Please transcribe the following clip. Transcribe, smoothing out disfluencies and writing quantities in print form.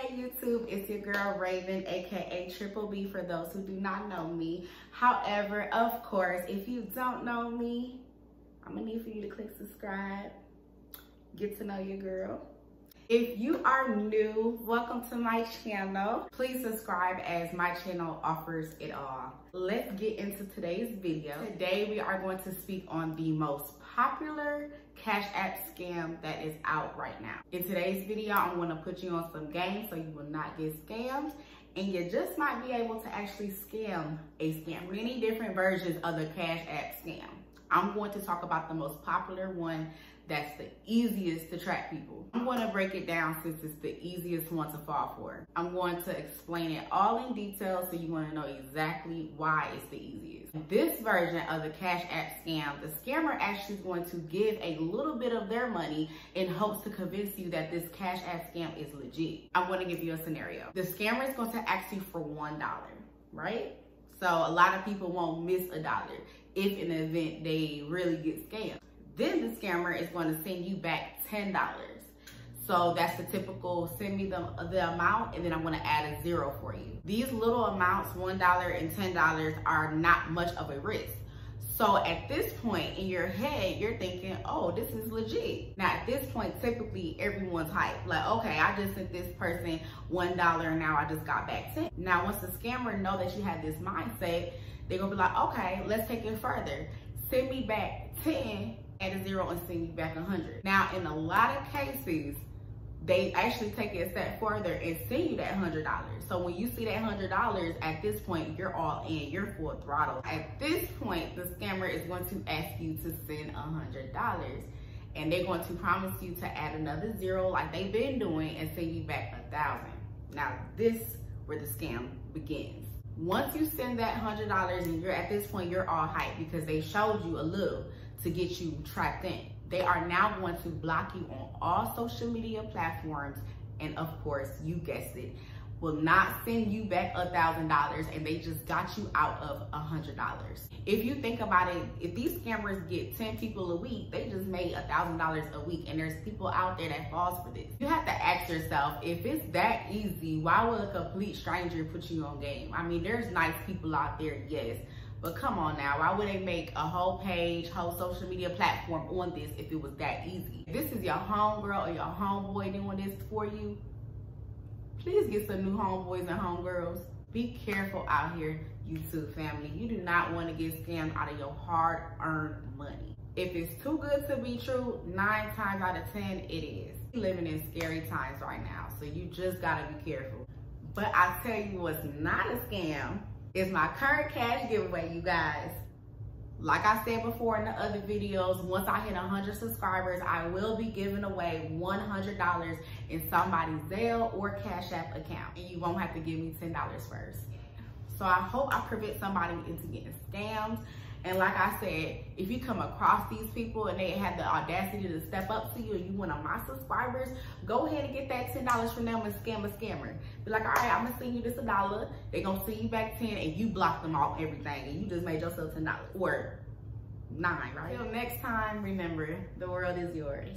Hey YouTube, it's your girl Raven, aka Triple B for those who do not know me. However, of course, if you don't know me, I'm gonna need for you to click subscribe, get to know your girl. If you are new, welcome to my channel. Please subscribe as my channel offers it all. Let's get into today's video. Today we are going to speak on the most popular Cash App scam that is out right now. In today's video, I'm going to put you on some game so you will not get scammed, and you just might be able to actually scam a scam. Many different versions of the Cash App scam. I'm going to talk about the most popular one that's the easiest to track people. I'm going to break it down since it's the easiest one to fall for. I'm going to explain it all in detail so you want to know exactly why it's the easiest. This version of the Cash App scam, the scammer actually is going to give a little bit of their money in hopes to convince you that this Cash App scam is legit. I'm going to give you a scenario. The scammer is going to ask you for $1, right? So a lot of people won't miss $1 if in the event they really get scammed. Then the scammer is going to send you back $10. So that's the typical, send me the amount and then I'm going to add a zero for you. These little amounts, $1 and $10, are not much of a risk. So at this point in your head, you're thinking, oh, this is legit. Now at this point, typically everyone's hyped. Like, okay, I just sent this person $1 and now I just got back 10. Now once the scammer know that you have this mindset, they're going to be like, okay, let's take it further. Send me back 10, add a zero, and send you back 100. Now in a lot of cases, they actually take it a step further and send you that $100. So when you see that $100, at this point, you're all in, you're full throttle. At this point, the scammer is going to ask you to send $100 and they're going to promise you to add another zero like they've been doing and send you back 1,000. Now this is where the scam begins. Once you send that $100 and you're at this point, you're all hyped because they showed you a little to get you trapped in. They are now going to block you on all social media platforms, and of course, you guessed it, will not send you back $1,000, and they just got you out of $100. If you think about it, if these scammers get 10 people a week, they just made $1,000 a week, and there's people out there that falls for this. You have to ask yourself, if it's that easy, why would a complete stranger put you on game? I mean, there's nice people out there, yes, but come on now, why would they make a whole page, whole social media platform on this if it was that easy? If this is your homegirl or your homeboy doing this for you, please get some new homeboys and homegirls. Be careful out here, YouTube family. You do not want to get scammed out of your hard-earned money. If it's too good to be true, 9 times out of 10, it is. We're living in scary times right now, so you just gotta be careful. But I tell you what's not a scam, it's my current cash giveaway, you guys. Like I said before in the other videos, once I hit 100 subscribers, I will be giving away $100 in somebody's Zelle or Cash App account. And you won't have to give me $10 first. So I hope I prevent somebody into getting scammed. And like I said, if you come across these people and they have the audacity to step up to you and you one of my subscribers, go ahead and get that $10 from them and scam a scammer. Be like, all right, I'm gonna send you this $1. They're gonna send you back 10 and you block them off everything and you just made yourself $10 or 9, right? Till next time, remember, the world is yours.